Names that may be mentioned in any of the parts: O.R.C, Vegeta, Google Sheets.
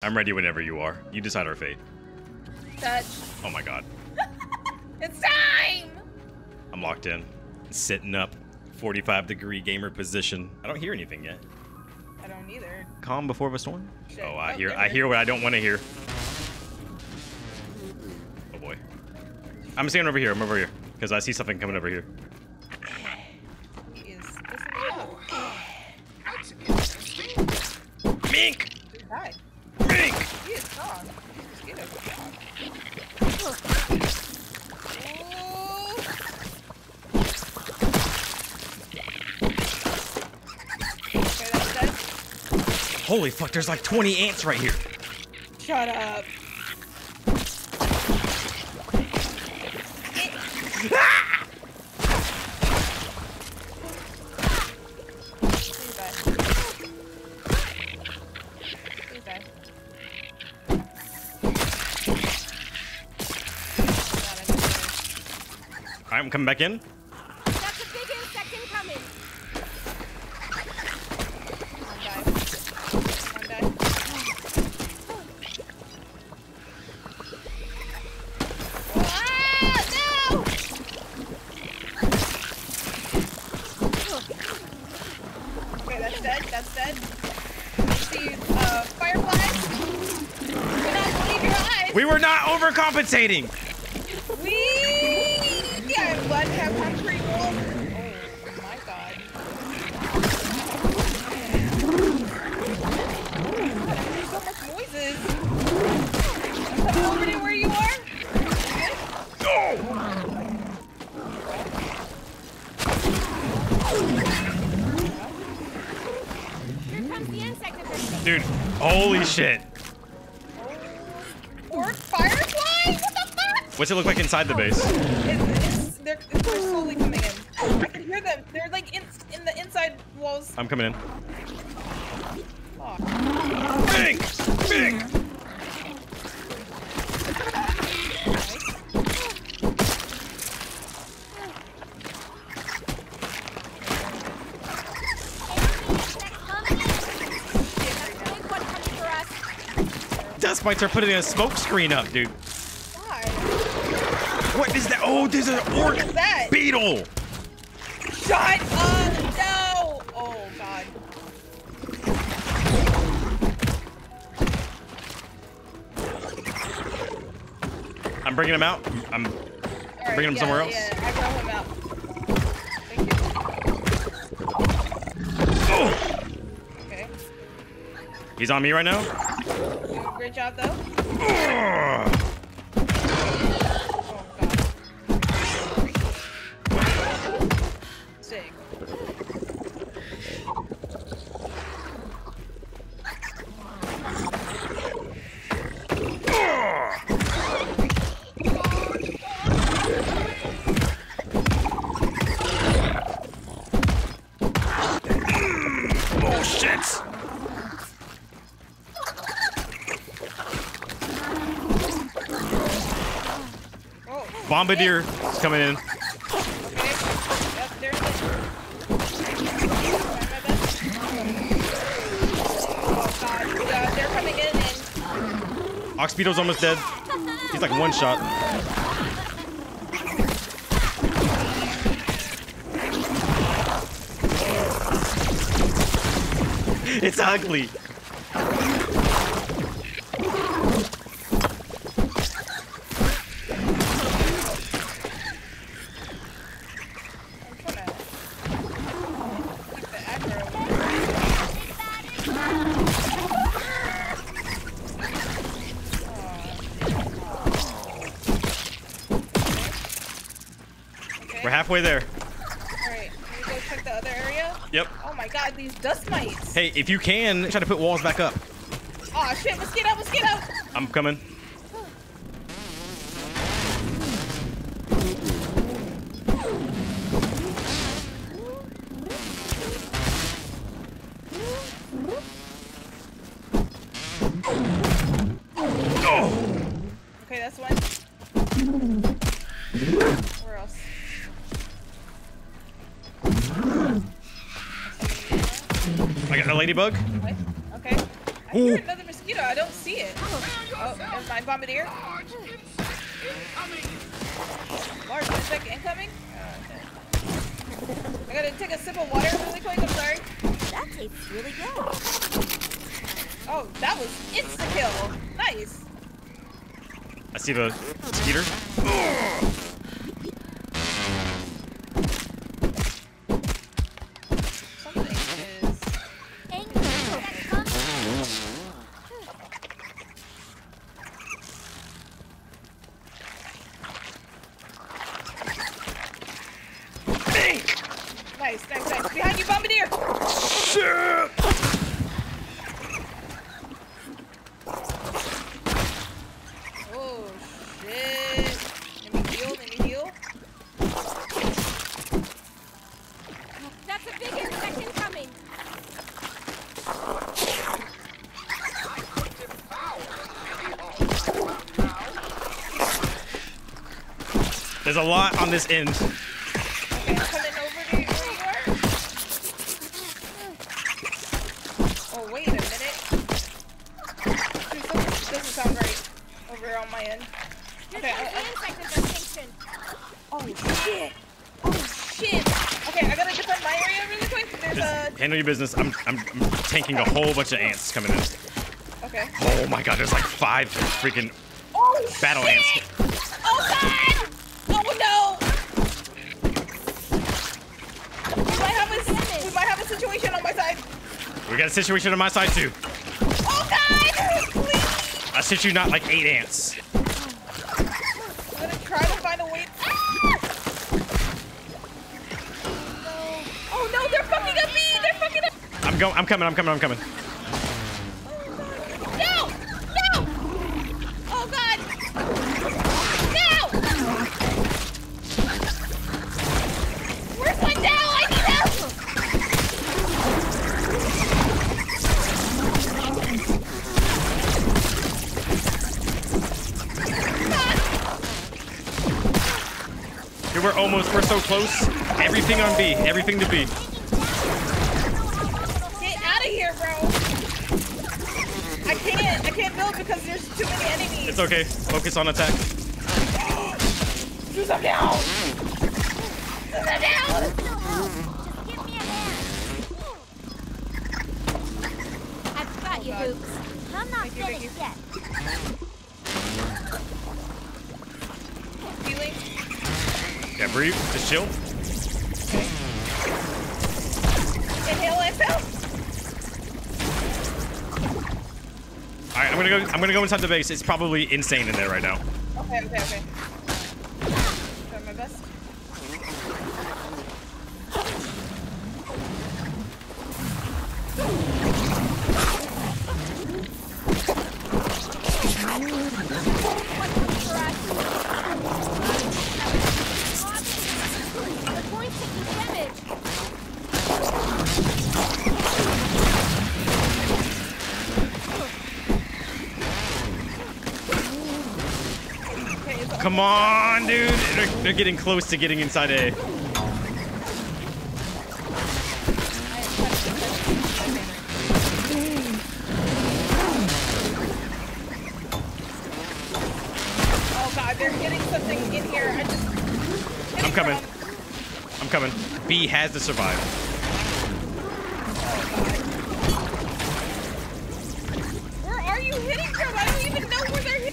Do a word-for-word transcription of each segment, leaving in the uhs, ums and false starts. I'm ready whenever you are. You decide our fate. Touch. Oh my god. It's time! I'm locked in. Sitting up. forty-five degree gamer position. I don't hear anything yet. I don't either. Calm before the storm? Shit. Oh, I oh, hear. Dinner. I hear what I don't want to hear. Oh boy. I'm staying over here. I'm over here. Because I see something coming over here. Is this a Mink! Dude, hi. Mink! He is gone. He is Holy fuck, there's like twenty ants right here. Shut up. Ah! Alright, I'm coming back in. That's a big insect incoming. We were not overcompensating. We yeah, blood have country over. Oh my god. There's so much noises. I'm coming over to where you are. No! Here comes the insect infestation. Dude, holy shit. What's it look like inside the base? It's, it's, they're, they're slowly coming in. I can hear them. They're like in, in the inside walls. I'm coming in. Oh. Bing! Bing! Dust mites are putting a smoke screen up, dude. What is that? Oh, there's an orc beetle. Shut up. No. Oh, God. I'm bringing him out. I'm right, bringing him yeah, somewhere else. Yeah, I brought him out. Thank you. Oh. Okay. He's on me right now. Dude, great job, though. Oh. Bombardier is coming in. Ox Beetle's almost dead. He's like one shot. It's ugly. We're halfway there. All right, can we go check the other area? Yep. Oh my god, these dust mites. Hey, if you can, try to put walls back up. Aw, oh, shit, mosquito, mosquito. I'm coming. Okay, that's one. Where else? I got a ladybug. What? Okay. I hear another mosquito. Vegeta, I don't see it. Oh, and my bombardier. Large insect incoming? Oh, okay. I gotta take a sip of water really quick, I'm sorry. That tastes really good. Oh, that was insta-kill. Nice. I see the skeeter. There's a lot on this end. Okay, I'm coming over to you where you are. Oh, wait a minute. Dude, this doesn't sound right over on my end. Okay, I, I... Oh, shit. Oh, shit. Okay, I gotta defend my area really quick. There's Just a... Handle your business. I'm, I'm, I'm tanking a whole bunch of ants coming in. Okay. Oh, my God. There's like five freaking oh, battle shit. ants. Oh, God. Situation on my side. We got a situation on my side too. Oh God! Please. I shit you not, like eight ants. I'm gonna try to find a way. Ah! No. Oh no, they're fucking up me! They're fucking up. I'm going. I'm coming. I'm coming. I'm coming. No! No! Oh God! No! Where's my dad? We're almost, we're so close. Everything on B, everything to B. Get out of here, bro. I can't, I can't build because there's too many enemies. It's okay, focus on attack. Use them down. Use them down. Just give me a hand. I've got you, Hoops. I'm not finished yet. Healing. Yeah, breathe. Just chill. Okay. Inhale, exhale. All right, I'm gonna go. I'm gonna go inside the base. It's probably insane in there right now. Okay, okay, okay. Try my best. Come on, dude. They're, they're getting close to getting inside A. Oh, God. They're getting something in here. I just... I'm coming. I'm coming. B has to survive. Where are you hitting from? I don't even know where they're hitting.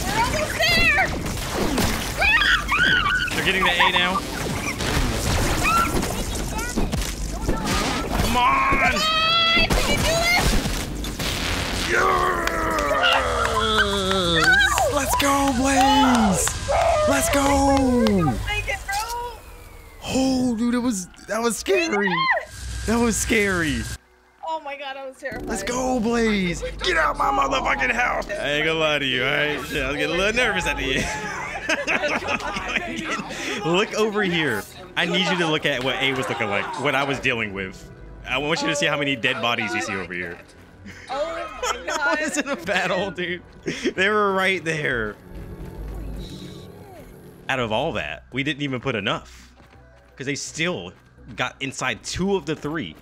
We're almost there! They're getting the A now. Come on! Can you do it? Yes! Let's go, Blaze! Let's go! Oh, dude, it was that was scary. That was scary. Oh my God, I was terrified. Let's go, Blaze. Get out my motherfucking house. I ain't gonna lie to you, all right? Yeah, I was getting a little nervous at the end. Look over here. I need you to look at what A was looking like, what I was dealing with. I want you to see how many dead bodies you see over here. Oh my God. It was in a battle, dude. They were right there. Out of all that, we didn't even put enough. because they still got inside two of the three.